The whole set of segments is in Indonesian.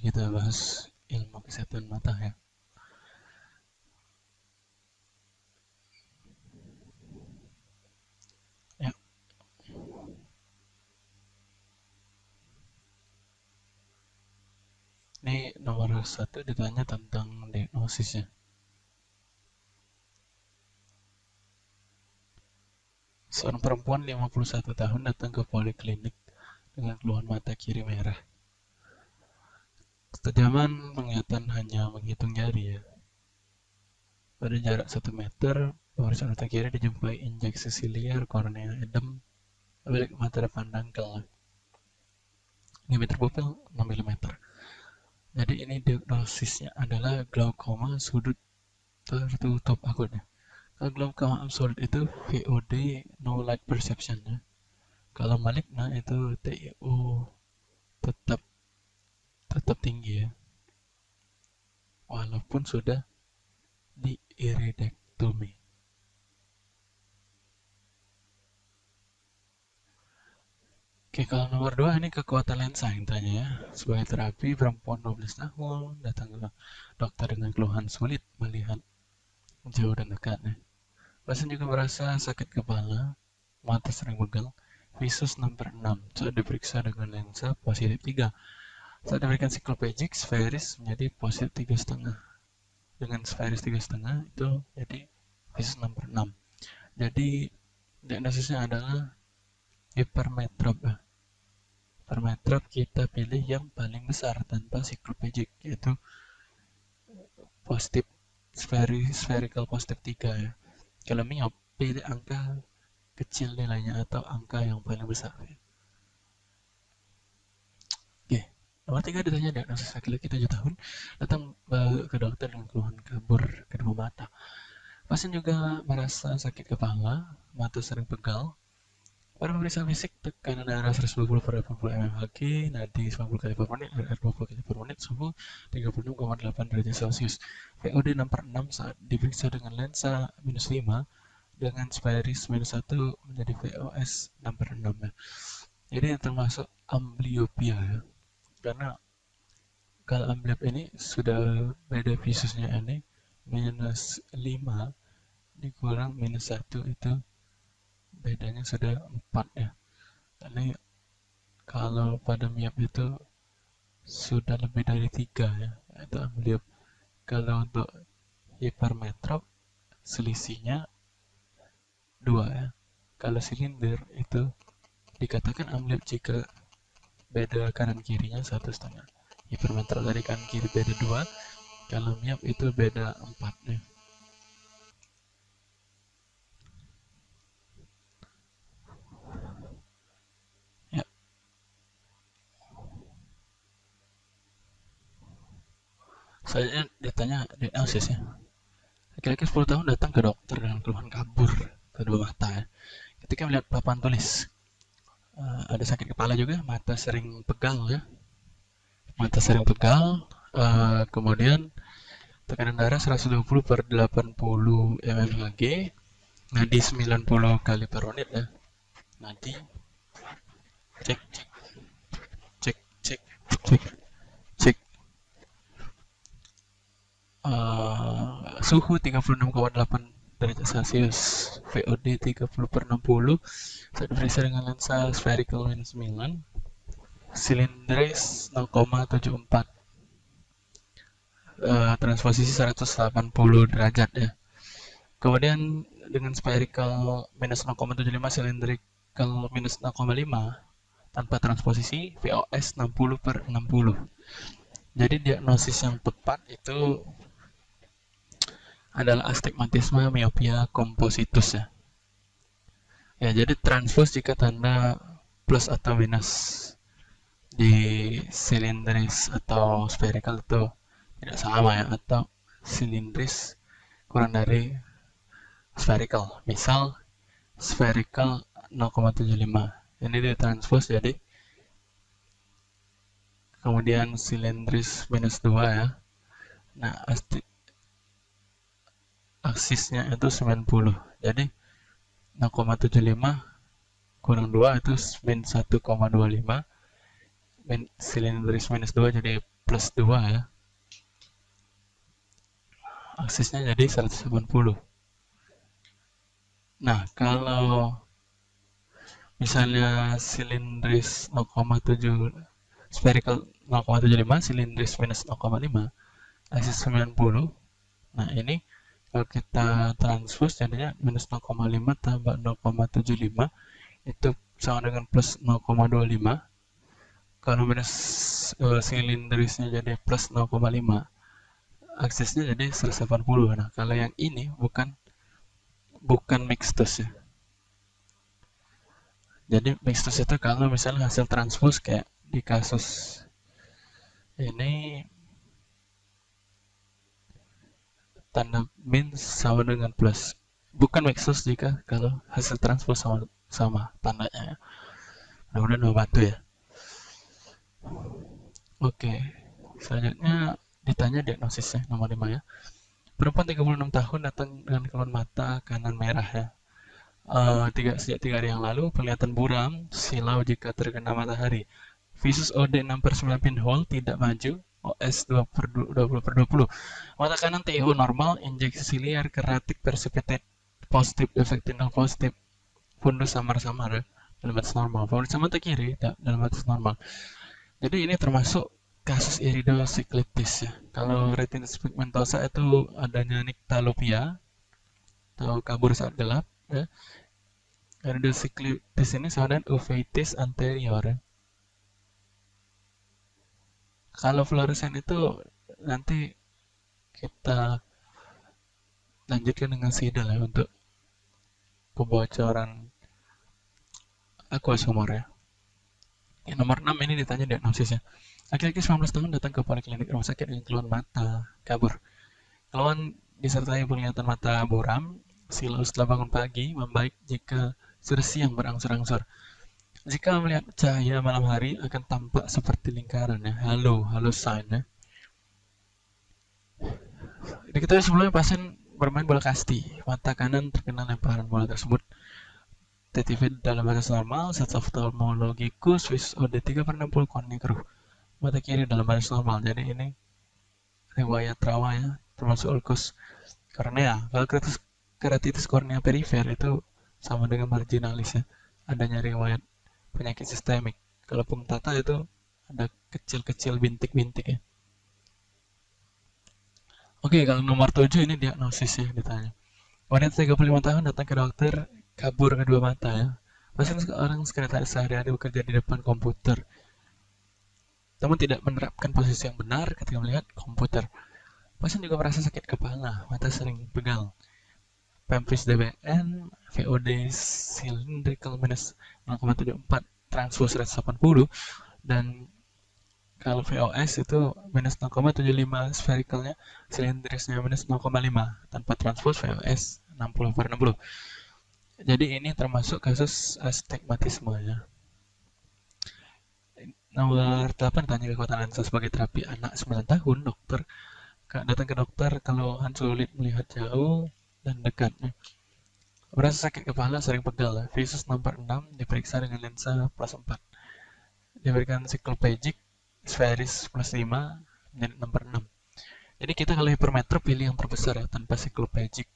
kita bahas ilmu kesehatan mata ya. Ini nomor 1 ditanya tentang diagnosisnya. Seorang perempuan 51 tahun datang ke poliklinik dengan keluhan mata kiri merah. Ketajaman penglihatan hanya menghitung jari ya. Pada jarak 1 meter, pemeriksaan mata kiri dijumpai injeksi siliar, kornea edem, bilik mata depan dangkal. Diameter pupil 6 mm. Jadi ini diagnosisnya adalah glaukoma sudut tertutup akut. Kalau glaukoma absolut itu VOD no light perception ya. Kalau maligna itu TIO tetap tinggi ya. Walaupun sudah di iridectomy. Oke, kalau nomor 2 ini kekuatan lensa yang tanya ya. Sebagai terapi, perempuan 12 tahun datang ke dokter dengan keluhan sulit melihat jauh dan dekat ya. Pasien juga merasa sakit kepala, mata sering pegel, Visus nomor 6 saat diperiksa dengan lensa positif 3. Saat diberikan siklopegic, sferis menjadi positif 3,5. Dengan sferis 3,5 itu jadi Visus nomor 6. Jadi diagnosisnya adalah hipermetrop. Hipermetrop kita pilih yang paling besar tanpa siklopegic, yaitu positif spherical positif 3 ya. Kalau miop pilih angka kecil nilainya atau angka yang paling besar ya. Oke, nomor 3 ditanya diagnosis laki-laki 7 tahun datang ke dokter dengan keluhan kabur kedua mata. Pasien juga merasa sakit kepala, mata sering pegal. Pada pemeriksaan fisik, tekanan darah 120 per 80 mmHg, nadi 90 kali per menit, RR 20 kali per menit, suhu 36,8 derajat Celcius. VOD nomor 6 saat diperiksa dengan lensa minus 5, dengan sferis minus 1 menjadi VOS nomor 6. Ya. Jadi termasuk amblyopia ya. Karena kalau ambliop ini sudah beda visusnya ini, minus 5 dikurang minus 1 itu bedanya sudah 4 ya. Ini kalau pada miop itu sudah lebih dari 3 ya, itu ambliop. Kalau untuk hipermetrop selisihnya 2 ya. Kalau silinder itu dikatakan ambliop jika beda kanan kirinya 1,5. Hipermetrop dari kanan kiri beda 2, kalau miop itu beda 4 ya. Selanjutnya ditanya diagnosis ya. Laki-laki 10 tahun datang ke dokter dengan keluhan kabur kedua mata ya. Ketika melihat papan tulis, ada sakit kepala juga, mata sering pegal ya. Mata sering pegal, kemudian tekanan darah 120 per 80 mmHg, nadi 90 kali per menit ya. Nadi, cek. Suhu 36,8 derajat Celcius, VOD 30/60, saat diperiksa dengan lensa spherical minus 9, silindris 0,74, transposisi 180 derajat ya. Kemudian dengan spherical minus 0,75, silindrical minus 0,5 tanpa transposisi, VOS 60/60. Jadi diagnosis yang tepat itu adalah astigmatisme miopia kompositus ya. Ya, jadi transpose jika tanda plus atau minus di silindris atau spherical itu tidak sama ya, atau silindris kurang dari spherical. Misal spherical 0,75. Ini di transpose jadi kemudian silindris minus 2 ya. Nah, aksisnya itu 90, jadi 0,75 kurang 2 itu min 1,25, silindris minus 2 jadi plus 2 ya. Aksisnya jadi 180. Nah, kalau misalnya silindris 0,7 spherical 0,75, silindris minus 0,5, aksis 90. Nah, ini kalau kita transpose jadinya minus 0,5 tambah 0,75 itu sama dengan plus 0,25. Kalau minus silindrisnya jadi plus 0,5, aksisnya jadi 180. Nah, kalau yang ini bukan mixtus ya. Jadi mixtus itu kalau misalnya hasil transpose kayak di kasus ini tanda min sama dengan plus, bukan mixtus jika kalau hasil transpose sama tandanya ya. Mudah-mudahan membantu ya. Oke, selanjutnya ditanya diagnosisnya, nomor 5 ya. Perempuan 36 tahun datang dengan keluhan mata kanan merah ya. Sejak 3 hari yang lalu penglihatan buram, silau jika terkena matahari. Visus OD 6/9 pinhole tidak maju, OS 20/20. Mata kanan TIO normal, injeksi liar, keratik percipitate positif, defect tindal positif, fundus samar-samar ya, dalam batas normal. Fundus mata kiri dalam batas normal. Jadi ini termasuk kasus iridosiklitis ya. Kalau retinitis pigmentosa itu adanya niktalopia atau kabur saat gelap ya. Iridosiklitis ini sama dengan uveitis anterior ya. Kalau fluoresein itu nanti kita lanjutkan dengan Seidel ya, untuk pembocoran aqueous humor ya. Yang nomor 6 ini ditanya diagnosisnya. Laki-laki 19 tahun datang ke poliklinik rumah sakit dengan keluhan mata kabur. Keluhan disertai penglihatan mata buram, silau setelah bangun pagi, membaik jika sudah siang berangsur-angsur. Jika melihat cahaya malam hari akan tampak seperti lingkaran ya, halo sign ya. Diketahui sebelumnya pasien bermain bola kasti, mata kanan terkena lemparan bola tersebut. TTV dalam batas normal, set oftalmologikus, Swiss OD 3/60, Kornea keruh. Mata kiri dalam batas normal, jadi ini riwayat rawa ya, termasuk ulkus kornea. Kalau keratitis kornea perifer itu sama dengan marginalis ya, adanya riwayat penyakit sistemik. Kalau punctata itu ada kecil-kecil bintik-bintik ya. Oke, kalau nomor 7 ini diagnosis ya ditanya. Wanita 35 tahun datang ke dokter kabur kedua mata ya. Pasien seorang sekretaris sehari-hari bekerja di depan komputer, namun tidak menerapkan posisi yang benar ketika melihat komputer. Pasien juga merasa sakit kepala, mata sering pegal. Pemfis DBN, VOD cylindrical minus 0,74, transpose 180, dan kalau VOS itu minus 0,75 spherical-nya, silindrisnya minus 0,5, tanpa transpose VOS 60/60. Jadi ini termasuk kasus astigmatisme ya. Nomor 8 tanya kekuatan lensa sebagai terapi anak 9 tahun. Dokter datang ke dokter kalau sulit melihat jauh dan dekat. Merasa sakit kepala, sering pegal. Visus nomor 6 diperiksa dengan lensa plus 4. Diberikan siklopagic spheris plus 5 menjadi nomor 6. Jadi kita kalau hipermetrop pilih yang terbesar ya, tanpa siklopagic.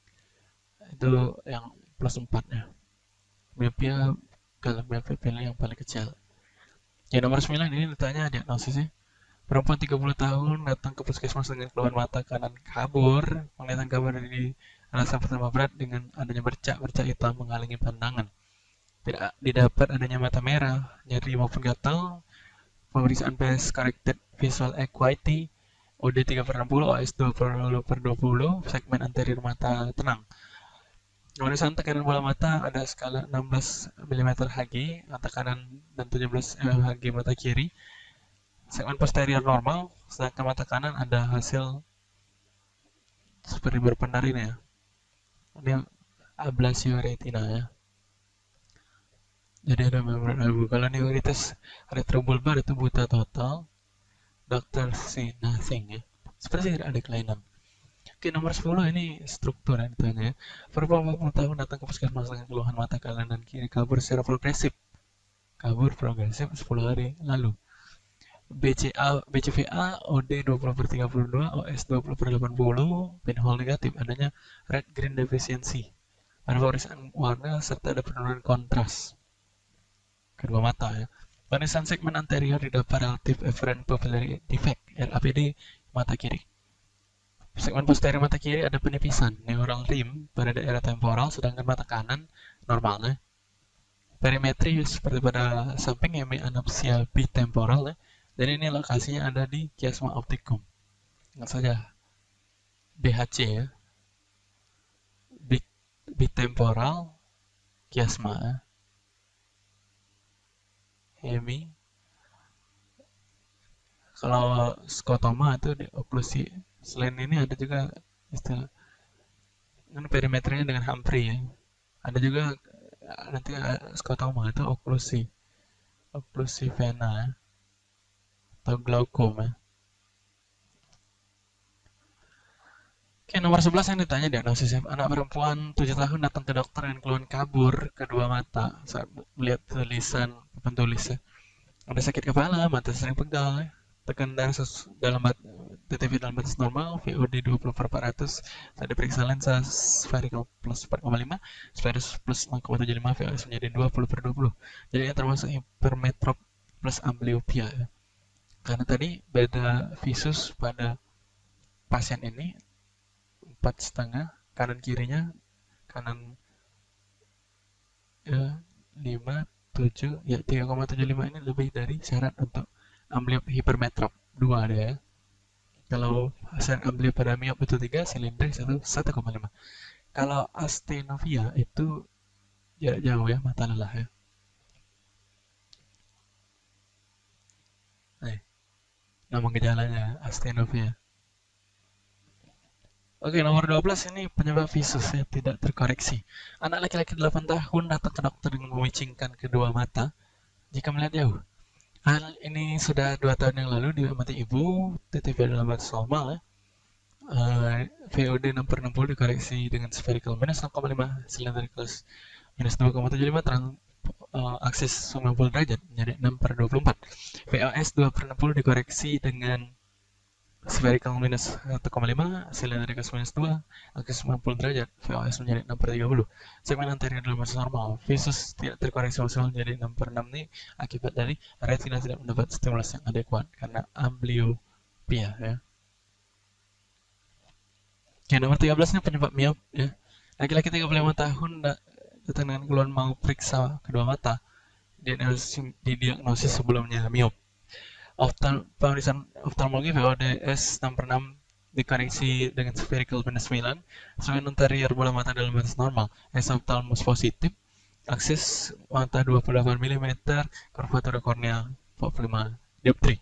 Itu yang plus 4 ya. Miopia, kalau miopia pilih yang paling kecil. Ya, nomor 9 ini ditanya diagnosisnya. Perempuan 30 tahun datang ke puskesmas dengan keluhan mata kanan kabur. Penglihatan kabur dari rasa pertama berat dengan adanya bercak hitam menghalangi pandangan. Tidak didapat adanya mata merah, nyeri maupun gatal. Pemeriksaan best corrected visual acuity, OD 3/60, OS 20/20, segmen anterior mata tenang. Warisan tekanan bola mata ada skala 16 mm Hg mata kanan dan 17 mm Hg mata kiri. Segmen posterior normal, sedangkan mata kanan ada hasil seperti berpendar ini ya. Ini ablasio retina ya. Jadi ada membran albu. Kalau neuritis retrobulbar itu buta total. Dokter see nothing ya. Seperti tidak ada kelainan. Oke, nomor 10 ini struktur yang ditanya. Perempuan 40 tahun datang ke puskesmas dengan keluhan mata kanan dan kiri kabur secara progresif. Kabur progresif 10 hari lalu. BCVA OD 20/32, OS 20/80, pinhole negatif, adanya Red-Green Deficiency, ada pewarisan warna serta ada penurunan kontras kedua mata ya. Warisan segmen anterior di dapat relatif afferent pupillary defect, RAPD mata kiri. Segmen posterior mata kiri ada penipisan neural rim pada daerah temporal, sedangkan mata kanan normalnya. Perimetri seperti pada samping hemianopsia bitemporal ya. Dan ini lokasinya ada di chiasma opticum. Ingat saja BHC ya. Bitemporal chiasma hemi. Kalau skotoma itu di oklusi. Selain ini ada juga istilah ini perimeternya dengan humphrey ya. Ada juga nanti skotoma itu oklusi. Oklusi vena ya. Atau glaukoma. Oke, nomor 11 yang ditanya diagnosis anak perempuan 7 tahun datang ke dokter dengan keluhan kabur kedua mata saat melihat papan tulis ya. Ada sakit kepala, mata sering pegal ya. Tekan darah dalam TTV dalam batas normal, VOD 20/400, saat diperiksa lensa spherical plus 4,5, spherus plus 0,75, VOS menjadi 20/20. Jadi yang termasuk hipermetrop plus amblyopia ya. Karena tadi beda visus pada pasien ini 4,5, kanan kirinya kanan 5,7 ya, 3,75 ini lebih dari syarat untuk ambliop hipermetrop. 2 ada ya. Kalau pasien ambliop pada miop itu 3, silindris itu 1,5. Kalau astenovia itu jarak jauh ya, mata lelah ya. Nama gejalanya astenovia. Oke, nomor 12 ini penyebab visus ya, tidak terkoreksi. Anak laki-laki 8 tahun datang ke dokter dengan memicingkan kedua mata jika melihat jauh. Hal ini sudah 2 tahun yang lalu diamati ibu, TTV dalam batas normal ya. VOD 6/60 dikoreksi dengan spherical minus 0,5, cylindrical minus 2,75, aksis 90 derajat menjadi 6/24. VOS 2/60 dikoreksi dengan spherical minus 1,5, cylindrical minus 2, aksis 90 derajat, VOS menjadi 6/30. Segmen anterior dalam batas normal, visus tidak terkoreksi maksimal menjadi 6/6 ini akibat dari retina tidak mendapat stimulus yang adekuat karena amblyopia ya. Oke, nomor 13 ini penyebab miop ya. Laki-laki 35 tahun datang dengan keluhan mau periksa kedua mata, didiagnosis sebelumnya miop. Pemeriksaan oftalmologi VODS 6/6 dikoreksi dengan spherical minus 9, segmen anterior bola mata dalam batas normal, esophthalmus positif, aksis mata 28 mm, curvatura kornea 45 dioptri.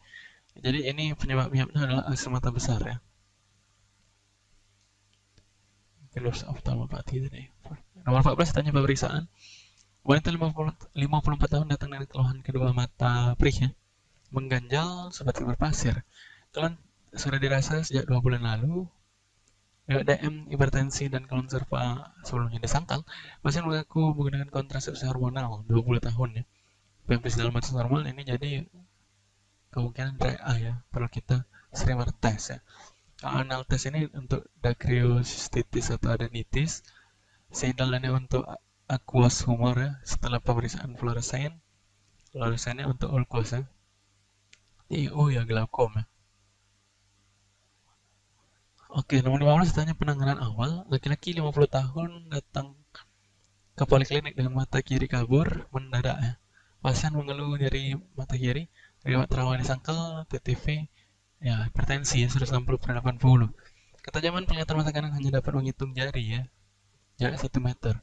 Jadi ini penyebab miopnya adalah aksis mata besar ya. Kelurs oftalmopati tadi. Nomor 14 tanya pemeriksaan. Wanita 54 tahun datang dengan keluhan kedua mata perih ya. Mengganjal seperti berpasir. Keluhan sudah dirasa sejak 2 bulan lalu. DM, hipertensi dan keluhan serva sebelumnya disangkal. Pasien mengaku menggunakan kontrasepsi hormonal 20 tahun ya. PMS dalam batas normal ini jadi kemungkinan dry eye ya. Perlu kita sering bertes ya. Anal test ini untuk dacryocystitis atau adenitis. Seidel ini untuk aqueous humor ya, setelah pemeriksaan fluoresein. Fluoresennya untuk ulkus ya. IU ya, glaukoma. Oke, nomor 15 tanya penanganan awal. Laki-laki 50 tahun datang ke poliklinik dengan mata kiri kabur mendadak ya. Pasien mengeluh nyeri mata kiri, riwayat rawan disangkal, TTV ya, hipertensi ya, 160/80. Ketajaman penglihatan mata kanan hanya dapat menghitung jari ya. Jarak 1 meter.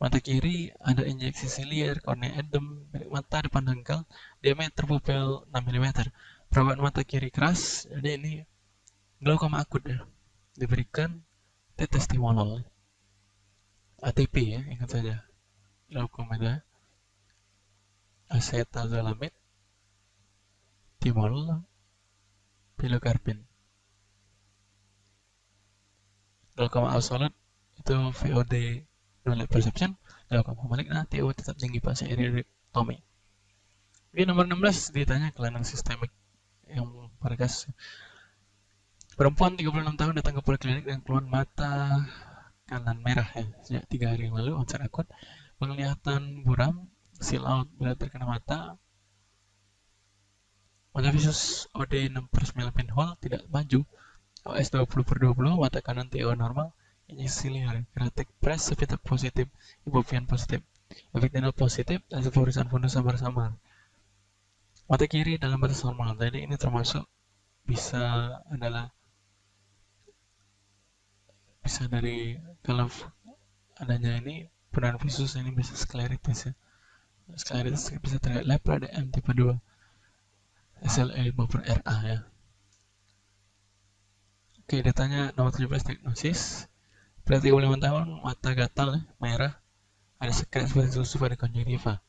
Mata kiri ada injeksi silier, kornea edem, bilik mata depan dangkal, diameter pupil 6 mm. Perawatan mata kiri keras, jadi ini glaukoma akut ya. Diberikan tetes timolol. ATP ya, ingat saja. Glaukoma ada acetazolamide, timolol, pilocarpin. Glaukoma absolut itu VOD non-light perception, glaukoma maligna, TO tetap tinggi pasien iridectomy. Oke, nomor 16 ditanya kelainan sistemik para kasus. Perempuan 36 tahun datang ke poliklinik dengan keluhan mata kanan merah ya. Sejak 3 hari yang lalu onset akut, penglihatan buram, silau bila terkena mata. Mata Visus OD 6/9 pinhole tidak maju. OS 20/20, mata kanan TO normal. Injeksi liar, keratik press, sepita positif, ibuprofen positif, epidural positif, dan pemeriksaan fundus samar-samar. Mata kiri dalam batas normal, jadi ini termasuk bisa dari kalau adanya ini penuaan visus ini bisa scleritis ya. Scleritis bisa terlihat lepra DM tipe 2 SLE maupun RA ya. Oke, datanya nomor 17 diagnosis. Pria 35 tahun, mata gatal merah, ada sekret seperti susu pada konjungtiva.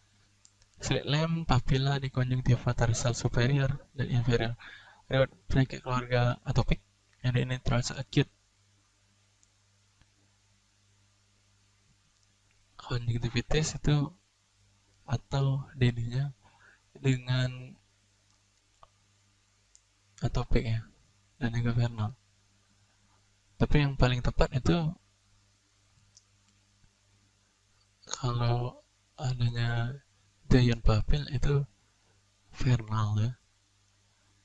Slit lem, papila di konjungtiva tarsal superior dan inferior. Lewat penyakit keluarga atopik, yang ini terasa akut. Konjungtivitis itu atau DD-nya dengan atopik ya, dan juga vernal. Tapi yang paling tepat itu kalau adanya Jayon Pupil itu vernal ya.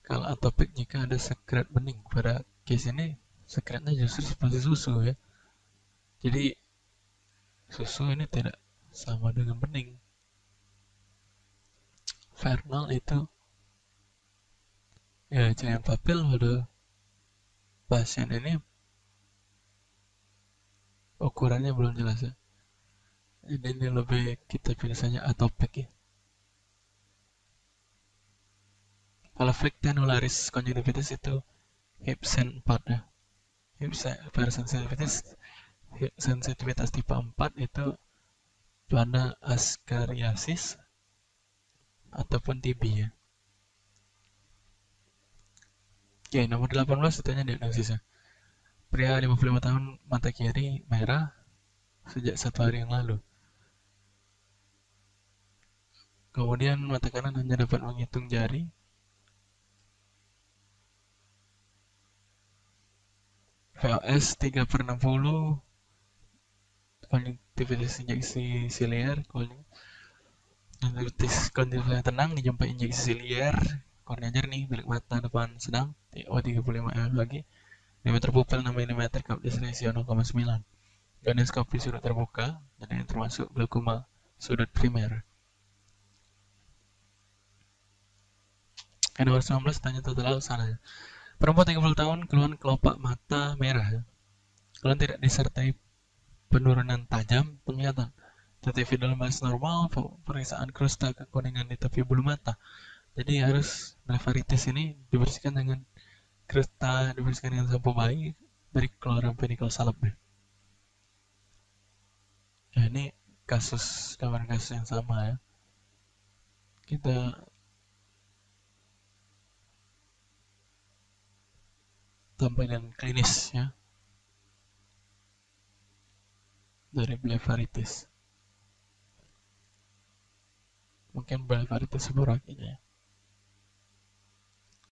Kalau atopik jika ada sekret bening, pada case ini sekretnya justru seperti susu ya. Jadi susu ini tidak sama dengan bening. Vernal itu ya Jayon Pupil pada pasien ini ukurannya belum jelas ya. Jadi ini lebih kita pilih saja atopik ya. Kalau flek tenularis konjungtivitis itu Hibsen 4 ya. Hibsen sensitivitas tipe 4 itu pada askariasis ataupun TB ya. Oke, nomor 18 ditanya diagnosisnya. Pria 55 tahun, mata kiri merah sejak 1 hari yang lalu. Kemudian mata kanan hanya dapat menghitung jari. VOS 3/60, konjungtivitis injeksi silier, konjungtivitis tenang dijumpai injeksi silier, kornea jernih, bilik mata depan sedang, TO 35 mm lagi. Diameter pupil 6 mm dioptris ratio 0,9. Gonioskopi sudut terbuka, jadi ini termasuk glaukoma sudut primer. Nomor 19 tanya total sana. Perempuan 30 tahun, keluhan kelopak mata merah. Keluhan tidak disertai penurunan tajam penglihatan. TTV dalam batas normal, pemeriksaan krusta kekuningan di tepi bulu mata. Jadi harus blepharitis ini dibersihkan dengan krusta, dibersihkan dengan sampo bayi dari kloramfenikol salep. Ya, ini kasus, gambaran kasus yang sama ya. Kita sampai dengan klinis ya dari blepharitis. Mungkin blepharitis sporakinya ya.